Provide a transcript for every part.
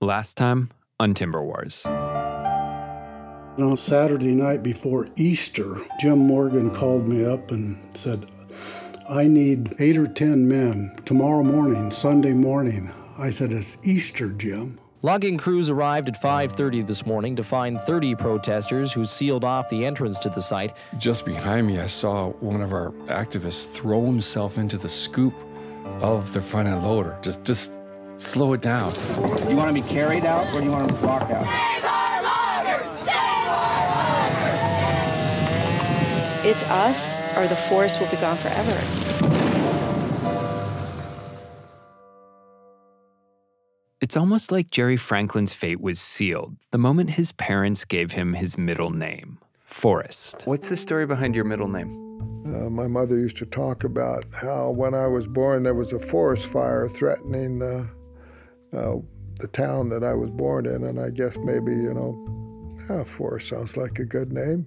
Last time on Timber Wars. On Saturday night before Easter, Jim Morgan called me up and said, I need 8 or 10 men tomorrow morning, Sunday morning. I said, it's Easter, Jim. Logging crews arrived at 5:30 this morning to find 30 protesters who sealed off the entrance to the site. Just behind me, I saw one of our activists throw himself into the scoop of the front end loader. Just slow it down. Do you want to be carried out or do you want to walk out? It's us, or the forest will be gone forever. It's almost like Jerry Franklin's fate was sealed the moment his parents gave him his middle name, Forrest. What's the story behind your middle name? My mother used to talk about how when I was born, there was a forest fire threatening the town that I was born in, and I guess maybe, Forrest sounds like a good name.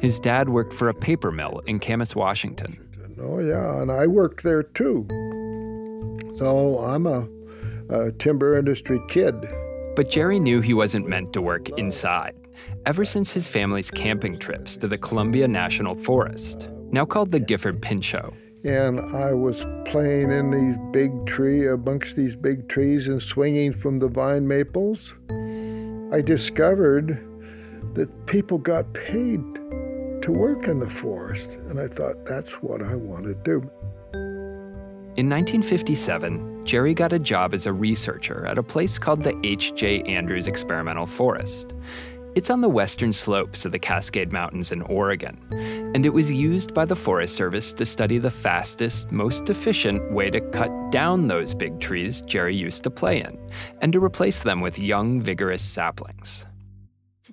His dad worked for a paper mill in Camas, Washington. Oh, yeah, and I worked there, too. So I'm a timber industry kid. But Jerry knew he wasn't meant to work inside, ever since his family's camping trips to the Columbia National Forest, now called the Gifford Pinchot. And I was playing in these amongst these big trees and swinging from the vine maples. I discovered that people got paid to work in the forest, and I thought, that's what I want to do. In 1957, Jerry got a job as a researcher at a place called the H.J. Andrews Experimental Forest. It's on the western slopes of the Cascade Mountains in Oregon, and it was used by the Forest Service to study the fastest, most efficient way to cut down those big trees Jerry used to play in, and to replace them with young, vigorous saplings.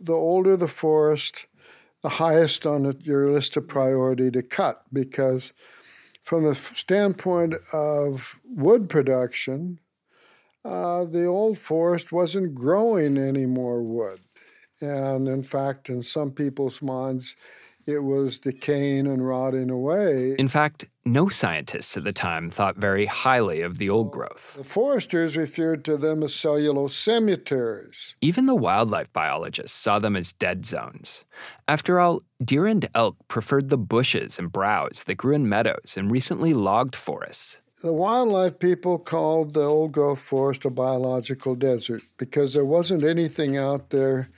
The older the forest, the highest on your list of priority to cut, because from the standpoint of wood production, the old forest wasn't growing any more wood. And in fact, in some people's minds, it was decaying and rotting away. In fact, no scientists at the time thought very highly of the old growth. The foresters referred to them as cellulose cemeteries. Even the wildlife biologists saw them as dead zones. After all, deer and elk preferred the bushes and browse that grew in meadows and recently logged forests. The wildlife people called the old-growth forest a biological desert because there wasn't anything out there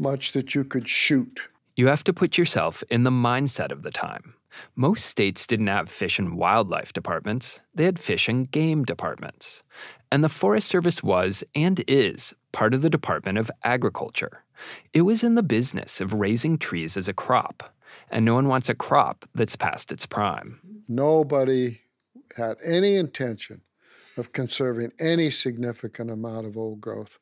much that you could shoot. You have to put yourself in the mindset of the time. Most states didn't have fish and wildlife departments. They had fish and game departments. And the Forest Service was, and is, part of the Department of Agriculture. It was in the business of raising trees as a crop. And no one wants a crop that's past its prime. Nobody had any intention of conserving any significant amount of old growth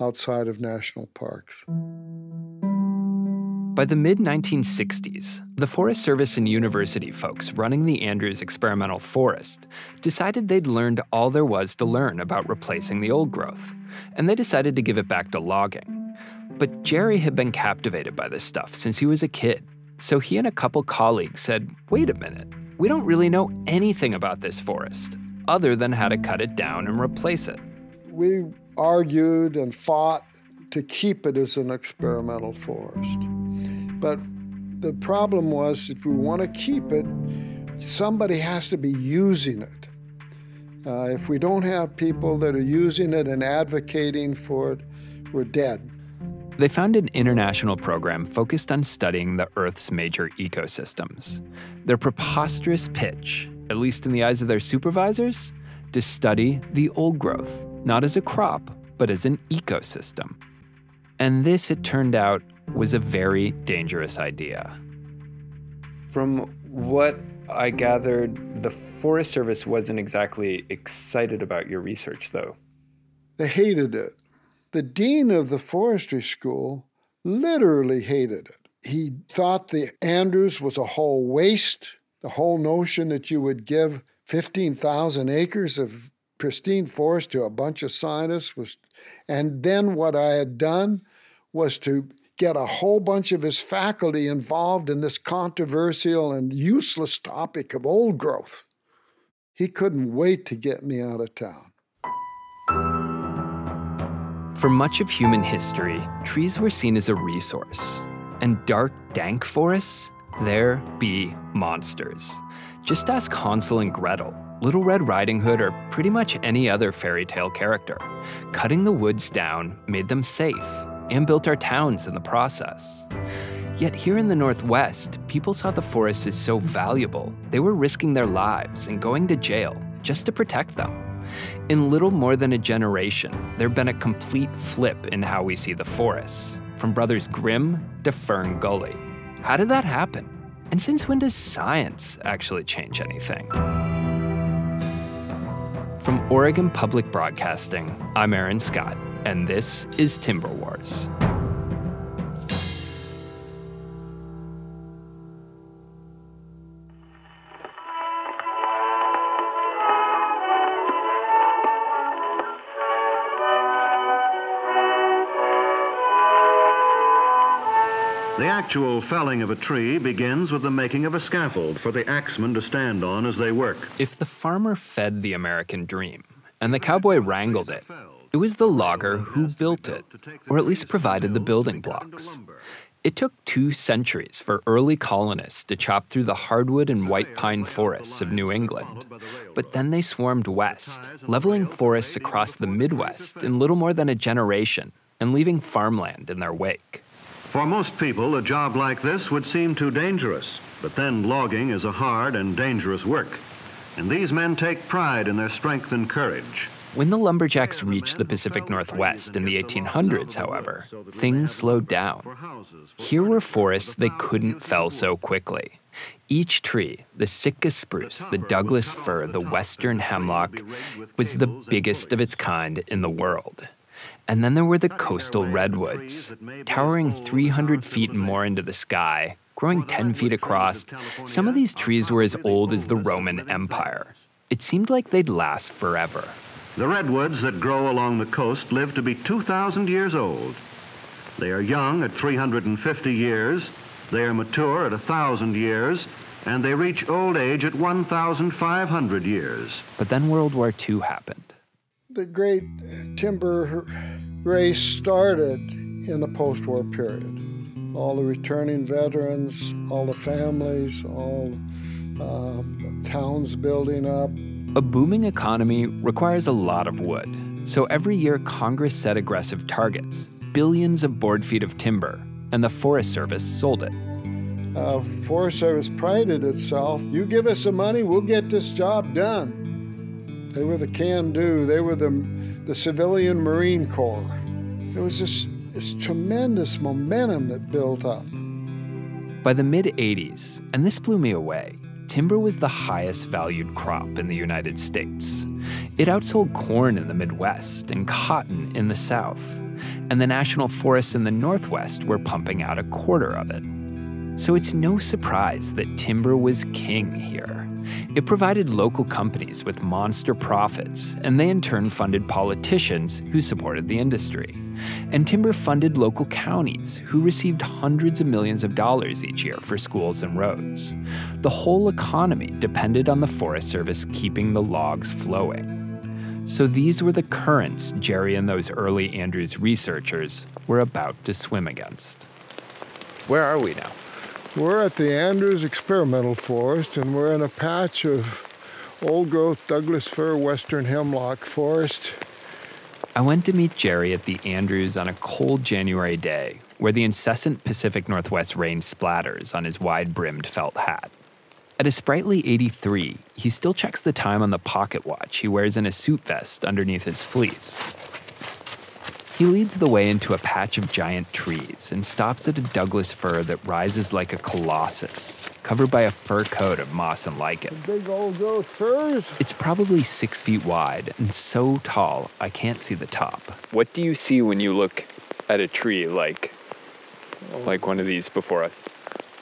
outside of national parks. By the mid-1960s, the Forest Service and university folks running the Andrews Experimental Forest decided they'd learned all there was to learn about replacing the old growth, and they decided to give it back to logging. But Jerry had been captivated by this stuff since he was a kid, so he and a couple colleagues said, wait a minute, we don't really know anything about this forest, other than how to cut it down and replace it. We argued and fought to keep it as an experimental forest. But the problem was, if we want to keep it, somebody has to be using it. If we don't have people that are using it and advocating for it, we're dead. They found an international program focused on studying the Earth's major ecosystems. Their preposterous pitch, at least in the eyes of their supervisors, to study the old growth, not as a crop, but as an ecosystem. And this, it turned out, was a very dangerous idea. From what I gathered, the Forest Service wasn't exactly excited about your research, though. They hated it. The dean of the forestry school literally hated it. He thought the Andrews was a whole waste. The whole notion that you would give 15,000 acres of pristine forest to a bunch of scientists was... And then what I had done was to get a whole bunch of his faculty involved in this controversial and useless topic of old growth. He couldn't wait to get me out of town. For much of human history, trees were seen as a resource. And dark, dank forests, there be monsters. Just ask Hansel and Gretel, Little Red Riding Hood, or pretty much any other fairy tale character. Cutting the woods down made them safe and built our towns in the process. Yet here in the Northwest, people saw the forests as so valuable, they were risking their lives and going to jail just to protect them. In little more than a generation, there'd been a complete flip in how we see the forests, from Brothers Grimm to Fern Gully. How did that happen? And since when does science actually change anything? From Oregon Public Broadcasting, I'm Aaron Scott, and this is Timber Wars. The actual felling of a tree begins with the making of a scaffold for the axemen to stand on as they work. If the farmer fed the American dream, and the cowboy wrangled it was the logger who built it, or at least provided the building blocks. It took 2 centuries for early colonists to chop through the hardwood and white pine forests of New England. But then they swarmed west, leveling forests across the Midwest in little more than a generation, and leaving farmland in their wake. For most people, a job like this would seem too dangerous, but then logging is a hard and dangerous work, and these men take pride in their strength and courage. When the lumberjacks reached the Pacific Northwest in the 1800s, however, things slowed down. Here were forests they couldn't fell so quickly. Each tree, the Sitka spruce, the Douglas fir, the Western hemlock, was the biggest of its kind in the world. And then there were the coastal redwoods, towering 300 feet and more into the sky, growing 10 feet across. Some of these trees were as old as the Roman Empire. It seemed like they'd last forever. The redwoods that grow along the coast live to be 2,000 years old. They are young at 350 years, they are mature at 1,000 years, and they reach old age at 1,500 years. But then World War II happened. The great timber race started in the post-war period. All the returning veterans, all the families, all towns building up. A booming economy requires a lot of wood. So every year, Congress set aggressive targets, billions of board feet of timber, and the Forest Service sold it. Forest Service prided itself. You give us the money, we'll get this job done. They were the can-do. They were the civilian Marine Corps. There was this tremendous momentum that built up. By the mid-'80s, and this blew me away, timber was the highest valued crop in the United States. It outsold corn in the Midwest and cotton in the South. And the national forests in the Northwest were pumping out a quarter of it. So it's no surprise that timber was king here. It provided local companies with monster profits, and they in turn funded politicians who supported the industry. And timber funded local counties, who received hundreds of millions of dollars each year for schools and roads. The whole economy depended on the Forest Service keeping the logs flowing. So these were the currents Jerry and those early Andrews researchers were about to swim against. Where are we now? We're at the Andrews Experimental Forest, and we're in a patch of old-growth Douglas fir western hemlock forest. I went to meet Jerry at the Andrews on a cold January day, where the incessant Pacific Northwest rain splatters on his wide-brimmed felt hat. At a sprightly 83, he still checks the time on the pocket watch he wears in a suit vest underneath his fleece. He leads the way into a patch of giant trees and stops at a Douglas fir that rises like a colossus, covered by a fur coat of moss and lichen. Big old growth firs. It's probably 6 feet wide and so tall I can't see the top. What do you see when you look at a tree like one of these before us?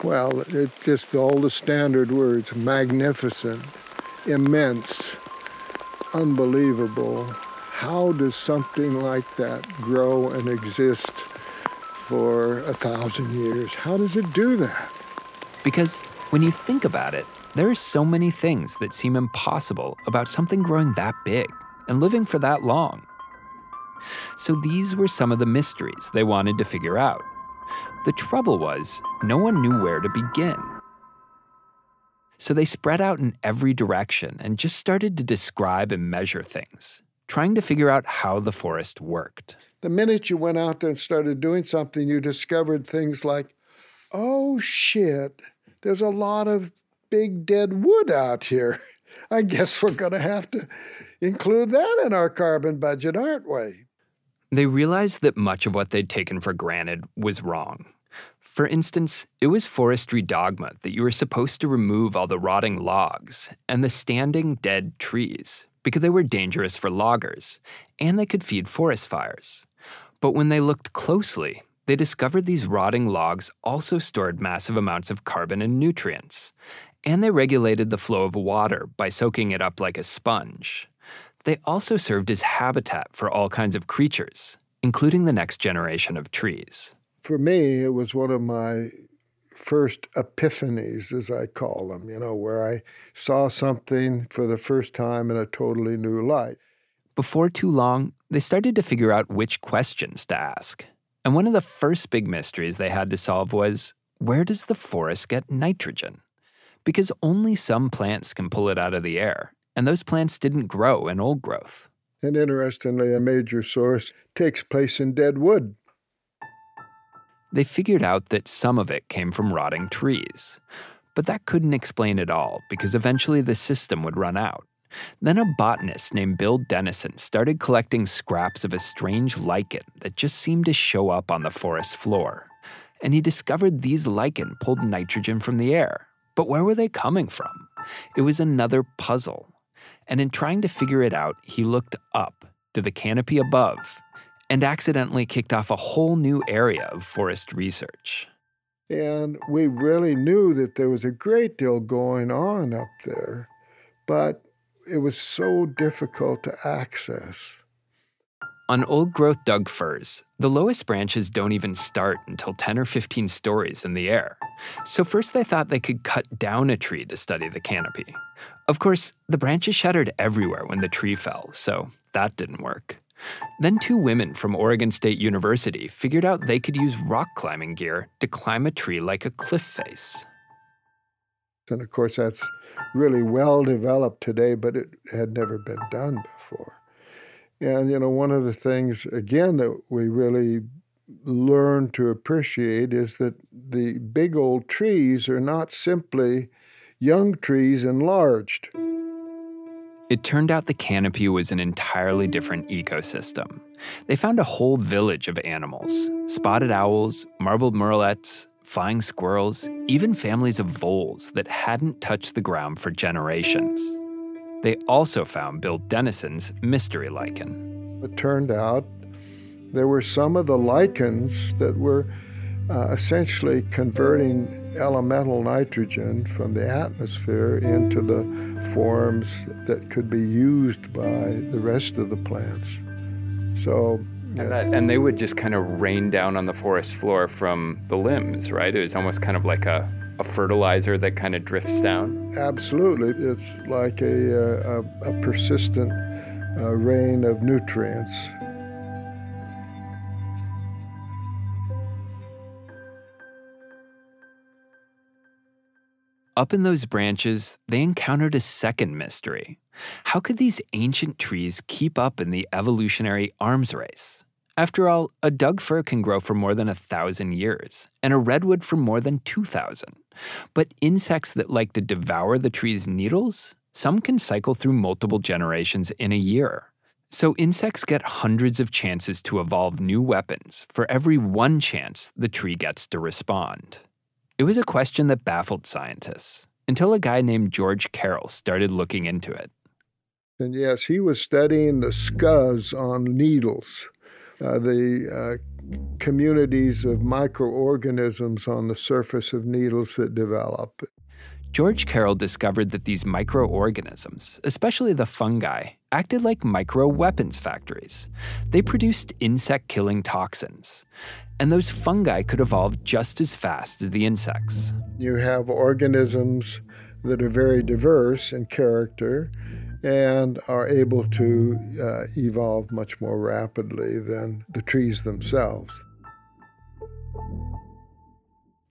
Well, it's just all the standard words: magnificent, immense, unbelievable. How does something like that grow and exist for 1,000 years? How does it do that? Because when you think about it, there are so many things that seem impossible about something growing that big and living for that long. So these were some of the mysteries they wanted to figure out. The trouble was, no one knew where to begin. So they spread out in every direction and just started to describe and measure things, trying to figure out how the forest worked. The minute you went out there and started doing something, you discovered things like, oh shit, there's a lot of big dead wood out here. I guess we're going to have to include that in our carbon budget, aren't we? They realized that much of what they'd taken for granted was wrong. For instance, it was forestry dogma that you were supposed to remove all the rotting logs and the standing dead trees because they were dangerous for loggers and they could feed forest fires. But when they looked closely, they discovered these rotting logs also stored massive amounts of carbon and nutrients, and they regulated the flow of water by soaking it up like a sponge. They also served as habitat for all kinds of creatures, including the next generation of trees. For me, it was one of my first epiphanies, as I call them, you know, where I saw something for the first time in a totally new light. Before too long, they started to figure out which questions to ask. And one of the first big mysteries they had to solve was, where does the forest get nitrogen? Because only some plants can pull it out of the air, and those plants didn't grow in old growth. And interestingly, a major source takes place in dead wood. They figured out that some of it came from rotting trees. But that couldn't explain it all, because eventually the system would run out. Then a botanist named Bill Dennison started collecting scraps of a strange lichen that just seemed to show up on the forest floor. And he discovered these lichen pulled nitrogen from the air. But where were they coming from? It was another puzzle. And in trying to figure it out, he looked up to the canopy above and accidentally kicked off a whole new area of forest research. And we really knew that there was a great deal going on up there, but it was so difficult to access. On old-growth Doug firs, the lowest branches don't even start until 10 or 15 stories in the air. So first they thought they could cut down a tree to study the canopy. Of course, the branches shattered everywhere when the tree fell, so that didn't work. Then two women from Oregon State University figured out they could use rock climbing gear to climb a tree like a cliff face. And of course, that's really well developed today, but it had never been done before. And, you know, one of the things, again, that we really learned to appreciate is that the big old trees are not simply young trees enlarged. It turned out the canopy was an entirely different ecosystem. They found a whole village of animals, spotted owls, marbled murrelets, flying squirrels, even families of voles that hadn't touched the ground for generations. They also found Bill Dennison's mystery lichen. It turned out there were some of the lichens that were essentially converting elemental nitrogen from the atmosphere into the forms that could be used by the rest of the plants. So, and they would just kind of rain down on the forest floor from the limbs, right? It was almost kind of like a fertilizer that kind of drifts down? Absolutely. It's like a persistent rain of nutrients. Up in those branches, they encountered a second mystery. How could these ancient trees keep up in the evolutionary arms race? After all, a Doug fir can grow for more than 1,000 years, and a redwood for more than 2,000. But insects that like to devour the tree's needles, some can cycle through multiple generations in a year. So insects get hundreds of chances to evolve new weapons for every one chance the tree gets to respond. It was a question that baffled scientists, until a guy named George Carroll started looking into it. And yes, he was studying the scuzz on needles. The communities of microorganisms on the surface of needles that develop. George Carroll discovered that these microorganisms, especially the fungi, acted like micro-weapons factories. They produced insect-killing toxins. And those fungi could evolve just as fast as the insects. You have organisms that are very diverse in character, and are able to evolve much more rapidly than the trees themselves.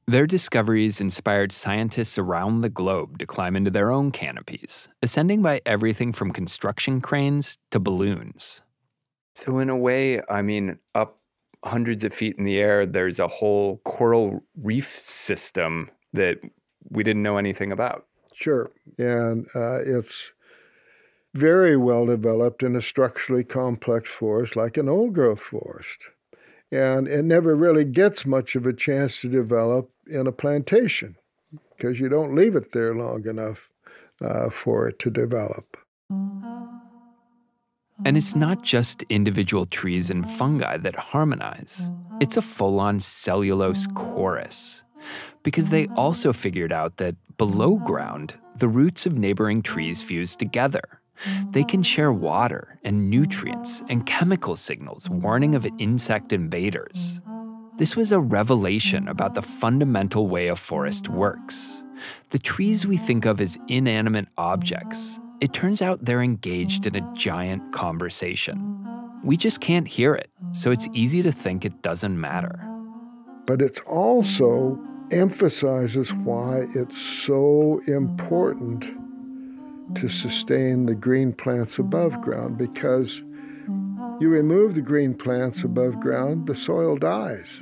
Their discoveries inspired scientists around the globe to climb into their own canopies, ascending by everything from construction cranes to balloons. So in a way, I mean, up hundreds of feet in the air, there's a whole coral reef system that we didn't know anything about. Sure. And it's very well developed in a structurally complex forest like an old-growth forest. And it never really gets much of a chance to develop in a plantation because you don't leave it there long enough for it to develop. And it's not just individual trees and fungi that harmonize. It's a full-on cellulose chorus because they also figured out that below ground, the roots of neighboring trees fuse together. They can share water and nutrients and chemical signals warning of insect invaders. This was a revelation about the fundamental way a forest works. The trees we think of as inanimate objects, it turns out they're engaged in a giant conversation. We just can't hear it, so it's easy to think it doesn't matter. But it also emphasizes why it's so important to sustain the green plants above ground, because you remove the green plants above ground, the soil dies.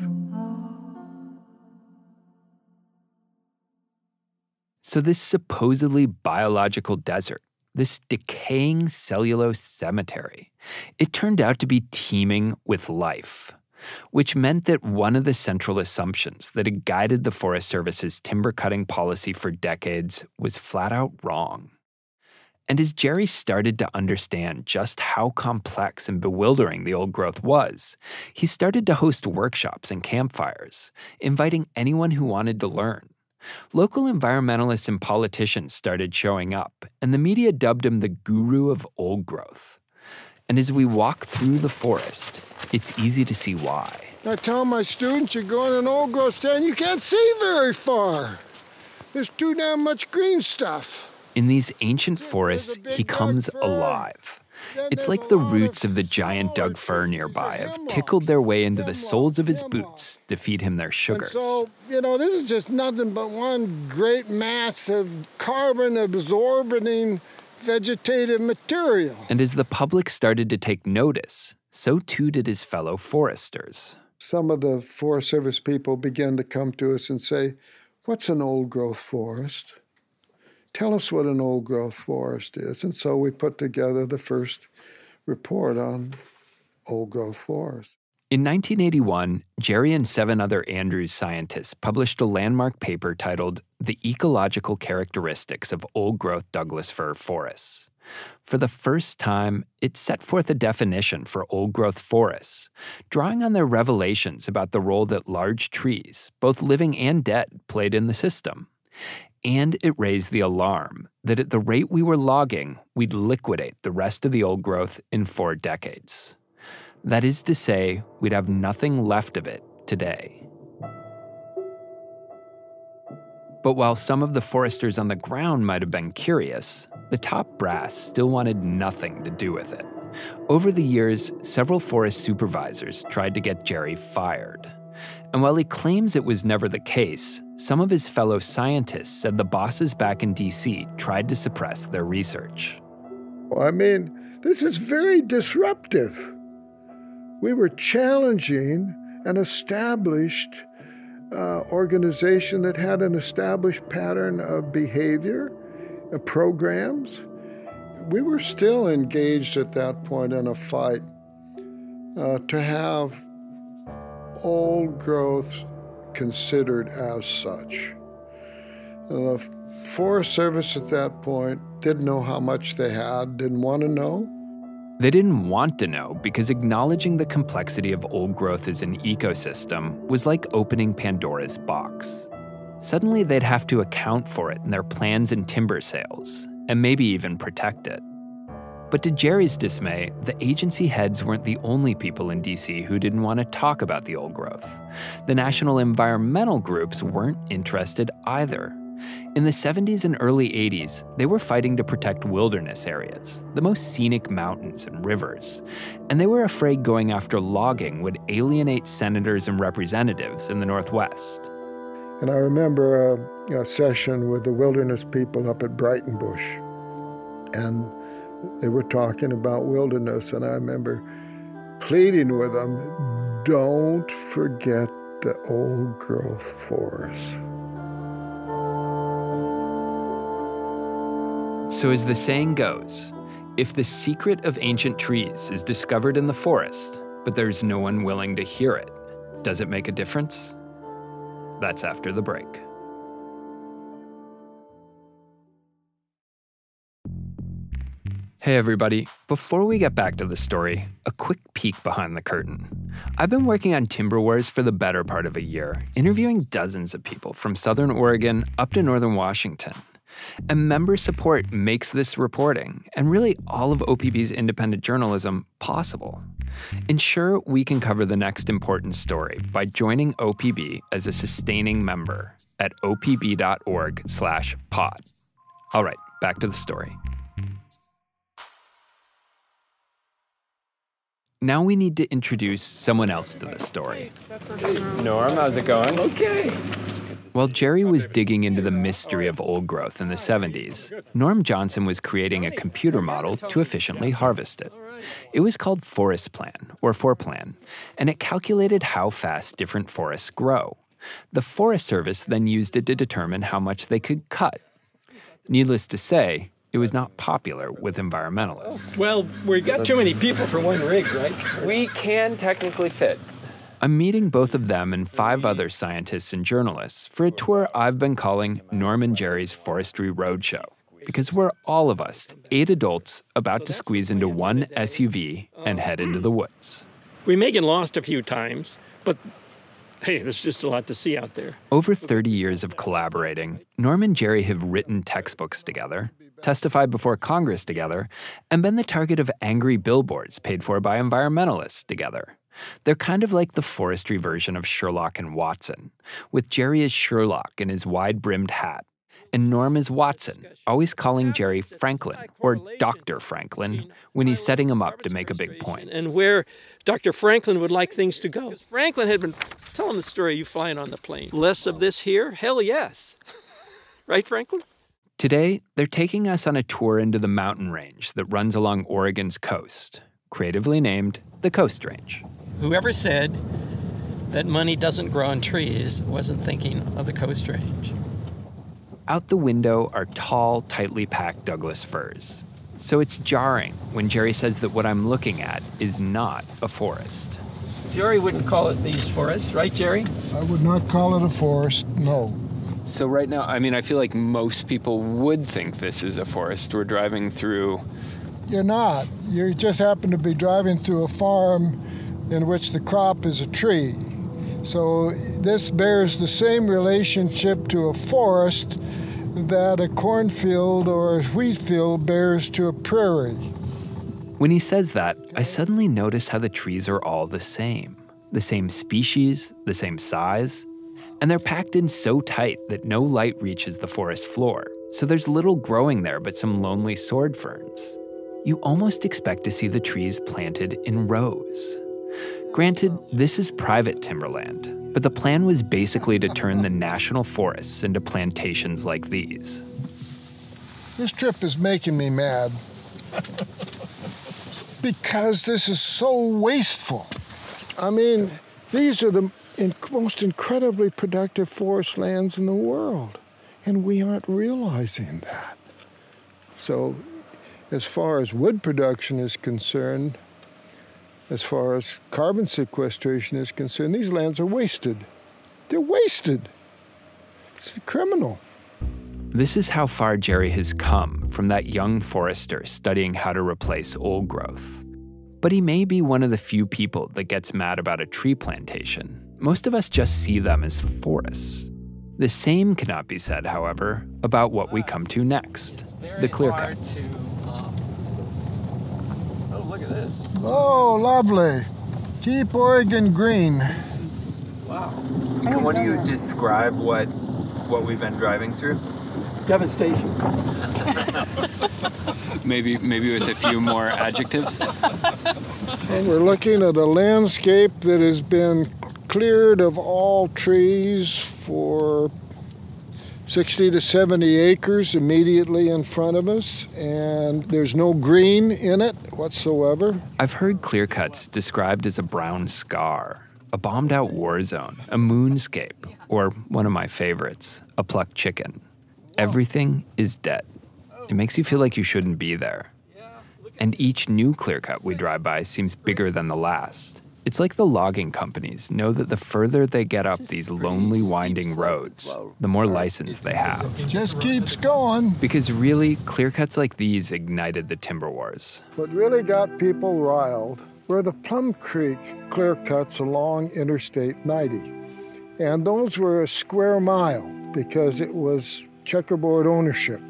So this supposedly biological desert, this decaying cellulose cemetery, it turned out to be teeming with life, which meant that one of the central assumptions that had guided the Forest Service's timber cutting policy for decades was flat out wrong. And as Jerry started to understand just how complex and bewildering the old growth was, he started to host workshops and campfires, inviting anyone who wanted to learn. Local environmentalists and politicians started showing up, and the media dubbed him the guru of old growth. And as we walk through the forest, it's easy to see why. I tell my students, you're going to an old growth stand, you can't see very far. There's too damn much green stuff. In these ancient forests, he comes alive. It's like the roots of the giant Doug fir nearby have tickled their way into the soles of his boots to feed him their sugars. So, you know, this is just nothing but one great mass of carbon-absorbing vegetative material. And as the public started to take notice, so too did his fellow foresters. Some of the Forest Service people began to come to us and say, "What's an old-growth forest? Tell us what an old-growth forest is." And so we put together the first report on old-growth forests. In 1981, Jerry and 7 other Andrews scientists published a landmark paper titled The Ecological Characteristics of Old-Growth Douglas Fir Forests. For the first time, it set forth a definition for old-growth forests, drawing on their revelations about the role that large trees, both living and dead, played in the system. And it raised the alarm that at the rate we were logging, we'd liquidate the rest of the old growth in 4 decades. That is to say, we'd have nothing left of it today. But while some of the foresters on the ground might have been curious, the top brass still wanted nothing to do with it. Over the years, several forest supervisors tried to get Jerry fired. And while he claims it was never the case, some of his fellow scientists said the bosses back in D.C. tried to suppress their research. I mean, this is very disruptive. We were challenging an established organization that had an established pattern of behavior, programs. We were still engaged at that point in a fight to have old growth considered as such. The Forest Service at that point didn't know how much they had, didn't want to know. They didn't want to know because acknowledging the complexity of old growth as an ecosystem was like opening Pandora's box. Suddenly they'd have to account for it in their plans and timber sales, and maybe even protect it. But to Jerry's dismay, the agency heads weren't the only people in D.C. who didn't want to talk about the old growth. The national environmental groups weren't interested either, In the 70s and early 80s, they were fighting to protect wilderness areas, the most scenic mountains and rivers, and they were afraid going after logging would alienate senators and representatives in the Northwest. And I remember a session with the wilderness people up at Brighton Bush, and they were talking about wilderness, and I remember pleading with them, don't forget the old growth forests. So as the saying goes, if the secret of ancient trees is discovered in the forest, but there's no one willing to hear it, does it make a difference? That's after the break. Hey everybody, before we get back to the story, a quick peek behind the curtain. I've been working on Timber Wars for the better part of a year, interviewing dozens of people from Southern Oregon up to Northern Washington. And member support makes this reporting, and really all of OPB's independent journalism, possible. Ensure we can cover the next important story by joining OPB as a sustaining member at opb.org/pod. All right, back to the story. Now we need to introduce someone else to the story. Norm, how's it going? Okay. While Jerry was digging into the mystery of old growth in the 70s, Norm Johnson was creating a computer model to efficiently harvest it. It was called Forestplan, or Forplan, and it calculated how fast different forests grow. The Forest Service then used it to determine how much they could cut. Needless to say, it was not popular with environmentalists. Well, we got too many people for one rig, right? We can technically fit. I'm meeting both of them and 5 other scientists and journalists for a tour I've been calling Norm and Jerry's Forestry Roadshow, because we're all of us, 8 adults, about to squeeze into one SUV and head into the woods. We may get lost a few times, but hey, there's just a lot to see out there. Over 30 years of collaborating, Norm and Jerry have written textbooks together, testified before Congress together, and been the target of angry billboards paid for by environmentalists together. They're kind of like the forestry version of Sherlock and Watson, with Jerry as Sherlock in his wide-brimmed hat, and Norm as Watson, always calling Jerry Franklin, or Dr. Franklin, when he's setting him up to make a big point. And where Dr. Franklin would like things to go. Franklin had been telling the story, you flying on the plane. Less of this here? Hell yes. Right, Franklin? Today, they're taking us on a tour into the mountain range that runs along Oregon's coast, creatively named the Coast Range. Whoever said that money doesn't grow on trees wasn't thinking of the Coast Range. Out the window are tall, tightly packed Douglas firs. So it's jarring when Jerry says that what I'm looking at is not a forest. Jerry wouldn't call it these forests, right, Jerry? I would not call it a forest, no. So right now, I mean, I feel like most people would think this is a forest. We're driving through... You're not. You just happen to be driving through a farm in which the crop is a tree. So this bears the same relationship to a forest that a cornfield or a wheat field bears to a prairie. When he says that, I suddenly notice how the trees are all the same species, the same size, and they're packed in so tight that no light reaches the forest floor, so there's little growing there but some lonely sword ferns. You almost expect to see the trees planted in rows. Granted, this is private timberland, but the plan was basically to turn the national forests into plantations like these. This trip is making me mad because this is so wasteful. I mean, these are the most incredibly productive forest lands in the world, and we aren't realizing that. So, as far as wood production is concerned, as far as carbon sequestration is concerned, these lands are wasted. They're wasted. It's criminal. This is how far Jerry has come from that young forester studying how to replace old growth. But he may be one of the few people that gets mad about a tree plantation. Most of us just see them as forests. The same cannot be said, however, about what we come to next, the clear cuts. Look at this. Oh, lovely. Keep Oregon green. Wow. Can one of you describe what what we've been driving through? Devastation. Maybe with a few more adjectives. And we're looking at a landscape that has been cleared of all trees for 60 to 70 acres immediately in front of us, and there's no green in it whatsoever. I've heard clear cuts described as a brown scar, a bombed-out war zone, a moonscape, or one of my favorites, a plucked chicken. Everything is dead. It makes you feel like you shouldn't be there. And each new clear cut we drive by seems bigger than the last. It's like the logging companies know that the further they get up these lonely, winding roads, the more license they have. It just keeps going. Because really, clear cuts like these ignited the timber wars. What really got people riled were the Plum Creek clear cuts along Interstate 90. And those were a square mile because it was checkerboard ownership.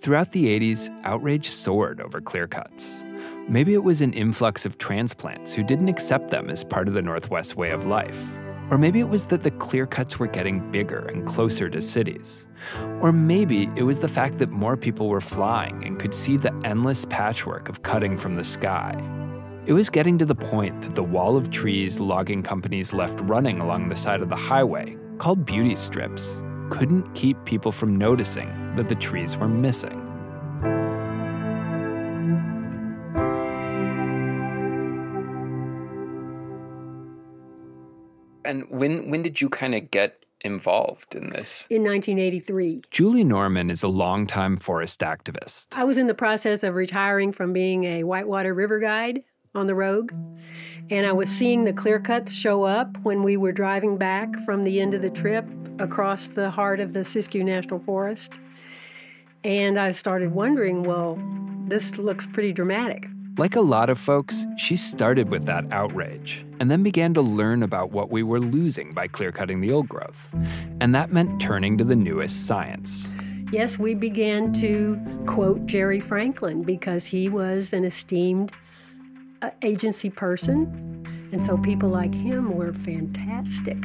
Throughout the 80s, outrage soared over clear cuts. Maybe it was an influx of transplants who didn't accept them as part of the Northwest way of life. Or maybe it was that the clear cuts were getting bigger and closer to cities. Or maybe it was the fact that more people were flying and could see the endless patchwork of cutting from the sky. It was getting to the point that the wall of trees logging companies left running along the side of the highway, called beauty strips, couldn't keep people from noticing that the trees were missing. And when did you kind of get involved in this? In 1983. Julie Norman is a longtime forest activist. I was in the process of retiring from being a whitewater river guide on the Rogue, and I was seeing the clear cuts show up when we were driving back from the end of the trip across the heart of the Siskiyou National Forest. And I started wondering, well, this looks pretty dramatic. Like a lot of folks, she started with that outrage and then began to learn about what we were losing by clear-cutting the old growth. And that meant turning to the newest science. Yes, we began to quote Jerry Franklin because he was an esteemed agency person. And so people like him were fantastic.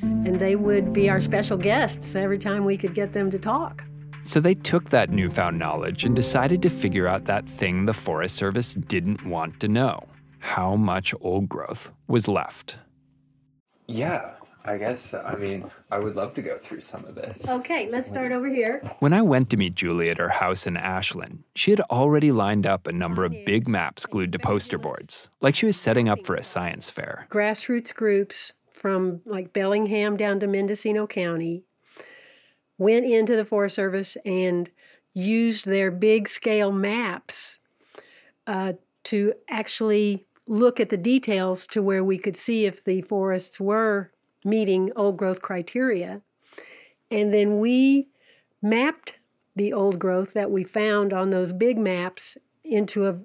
And they would be our special guests every time we could get them to talk. So they took that newfound knowledge and decided to figure out that thing the Forest Service didn't want to know, how much old growth was left. Yeah, I guess, I mean, I would love to go through some of this. Okay, let's start over here. When I went to meet Julie at her house in Ashland, she had already lined up a number of big maps glued to poster boards, like she was setting up for a science fair. Grassroots groups from like Bellingham down to Mendocino County went into the Forest Service and used their big-scale maps to actually look at the details to where we could see if the forests were meeting old-growth criteria. And then we mapped the old growth that we found on those big maps into a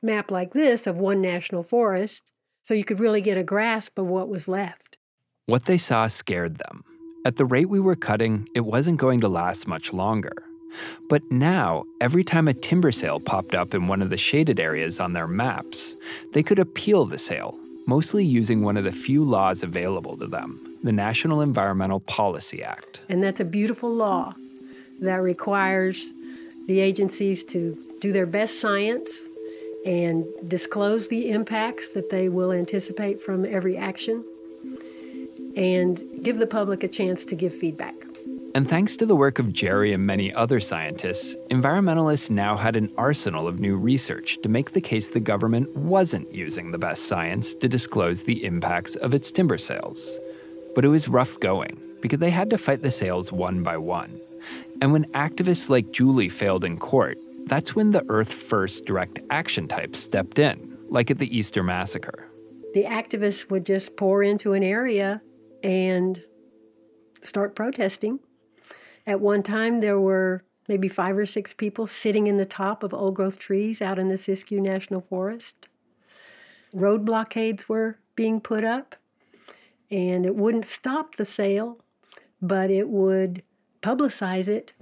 map like this of one national forest, so you could really get a grasp of what was left. What they saw scared them. At the rate we were cutting, it wasn't going to last much longer. But now, every time a timber sale popped up in one of the shaded areas on their maps, they could appeal the sale, mostly using one of the few laws available to them, the National Environmental Policy Act. And that's a beautiful law that requires the agencies to do their best science and disclose the impacts that they will anticipate from every action, and give the public a chance to give feedback. And thanks to the work of Jerry and many other scientists, environmentalists now had an arsenal of new research to make the case the government wasn't using the best science to disclose the impacts of its timber sales. But it was rough going, because they had to fight the sales one by one. And when activists like Julie failed in court, that's when the Earth First direct action type stepped in, like at the Easter Massacre. The activists would just pour into an area and start protesting. At one time, there were maybe 5 or 6 people sitting in the top of old-growth trees out in the Siskiyou National Forest. Road blockades were being put up, and it wouldn't stop the sale, but it would publicize it.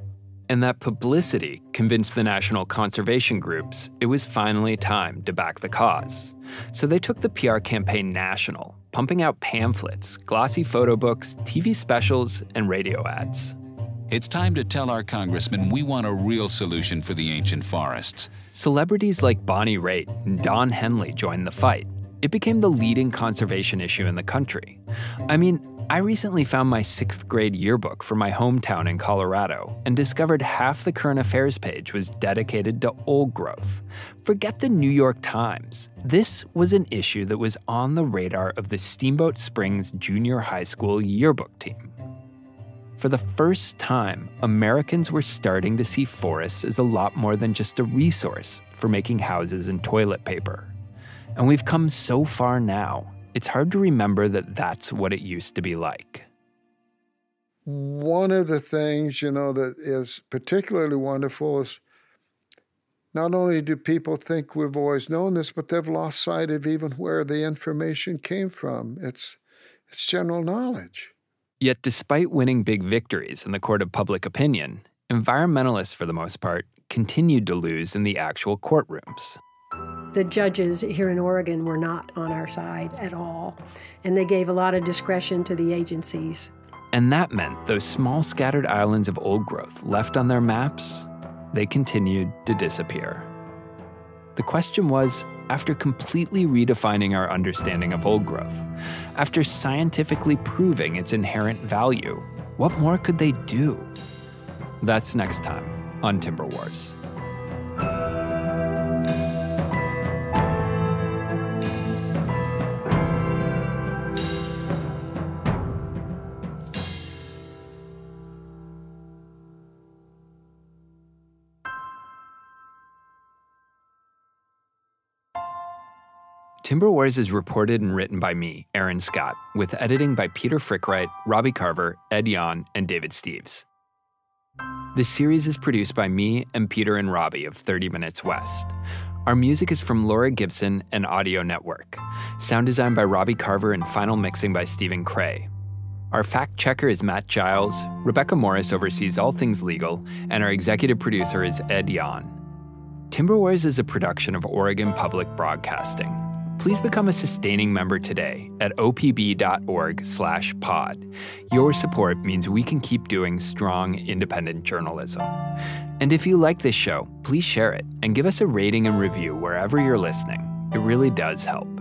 And that publicity convinced the national conservation groups it was finally time to back the cause. So they took the PR campaign national, pumping out pamphlets, glossy photo books, TV specials, and radio ads. It's time to tell our congressmen we want a real solution for the ancient forests. Celebrities like Bonnie Raitt and Don Henley joined the fight. It became the leading conservation issue in the country. I mean, I recently found my 6th grade yearbook for my hometown in Colorado and discovered half the current affairs page was dedicated to old growth. Forget the New York Times. This was an issue that was on the radar of the Steamboat Springs Junior High School yearbook team. For the first time, Americans were starting to see forests as a lot more than just a resource for making houses and toilet paper. And we've come so far now, it's hard to remember that that's what it used to be like. One of the things, you know, that is particularly wonderful is not only do people think we've always known this, but they've lost sight of even where the information came from. It's general knowledge. Yet despite winning big victories in the court of public opinion, environmentalists, for the most part, continued to lose in the actual courtrooms. The judges here in Oregon were not on our side at all, and they gave a lot of discretion to the agencies. And that meant those small scattered islands of old growth left on their maps, they continued to disappear. The question was, after completely redefining our understanding of old growth, after scientifically proving its inherent value, what more could they do? That's next time on Timber Wars. Timber Wars is reported and written by me, Aaron Scott, with editing by Peter Frickwright, Robbie Carver, Ed Yon, and David Steves. The series is produced by me and Peter and Robbie of 30 Minutes West. Our music is from Laura Gibson and Audio Network. Sound design by Robbie Carver and final mixing by Stephen Cray. Our fact checker is Matt Giles, Rebecca Morris oversees all things legal, and our executive producer is Ed Yon. Timber Wars is a production of Oregon Public Broadcasting. Please become a sustaining member today at opb.org/pod. Your support means we can keep doing strong, independent journalism. And if you like this show, please share it and give us a rating and review wherever you're listening. It really does help.